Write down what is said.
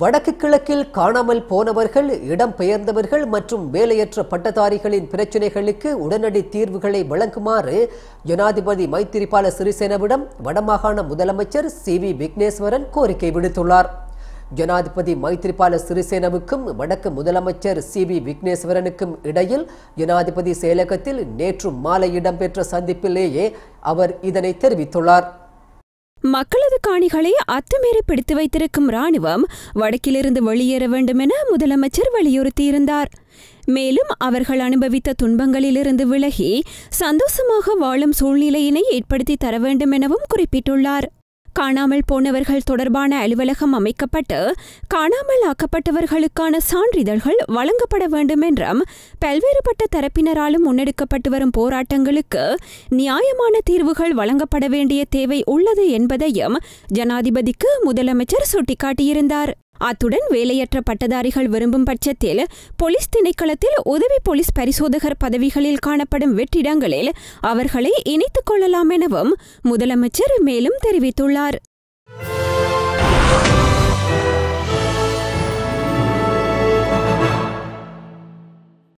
வடக்கு கிழக்கில் காணாமல் போனவர்கள், இடம்பெயர்ந்தவர்கள் மற்றும் வேலையற்ற பட்டதாரிகளின் பிரச்சினைகளுக்கு உடனடி தீர்வுகளை வழங்குமாறு ஜனாதிபதி மைத்திரிபால சிறிசேனவிடம் வடமாகாண முதலமைச்சர் சிவி விக்னேஸ்வரன் கோரிக்கை விடுத்துள்ளார். ஜனாதிபதி மைத்திரிபால சிறிசேனவுக்கும் வடக்கு முதலமைச்சர் சிவி விக்னேஸ்வரனுக்கும் இடையில் ஜனாதிபதி செயலகத்தில் நேற்று மாலை இடம்பெற்ற சந்திப்பிலேயே அவர் இதனை தெரிவித்துள்ளார். மக்களது காணிகளை அத்துமீறி பிடித்து வைத்திருக்கும் இராணுவம் வடக்கிலிருந்து வெளியேற வேண்டும் என முதலமைச்சர் வலியுறுத்தியிருந்தார். மேலும் அவர்கள் அனுபவித்த துன்பங்களிலிருந்து விலகி சந்தோஷமாக வாழும் சூழ்நிலையினை ஏற்படுத்தி தர வேண்டும் எனவும் குறிப்பிட்டுள்ளார். காணாமல் போனவர்கள் தொடர்பான அலுவலகம் அமைக்கப்பட்டு காணாமல் ஆக்கப்பட்டவர்களுக்கான சான்றிதழ்கள் வழங்கப்பட வேண்டும் என்றும் பல்வேறுபட்ட தரப்பினராலும் முன்னெடுக்கப்பட்டு வரும் போராட்டங்களுக்கு நியாயமான தீர்வுகள் வழங்கப்பட வேண்டிய தேவை உள்ளது என்பதையும் ஜனாதிபதிக்கு முதலமைச்சர் சுட்டிக்காட்டியிருந்தார். அத்துடன் வேலையற்ற பட்டதாரிகள் விரும்பும் பட்சத்தில் போலீஸ் திணைக்களத்தில் உதவி போலீஸ் பரிசோதகர் பதவிகளில் காணப்படும் வெற்றிடங்களில் அவர்களை இணைத்துக் கொள்ளலாம் எனவும் முதலமைச்சர் மேலும் தெரிவித்துள்ளார்.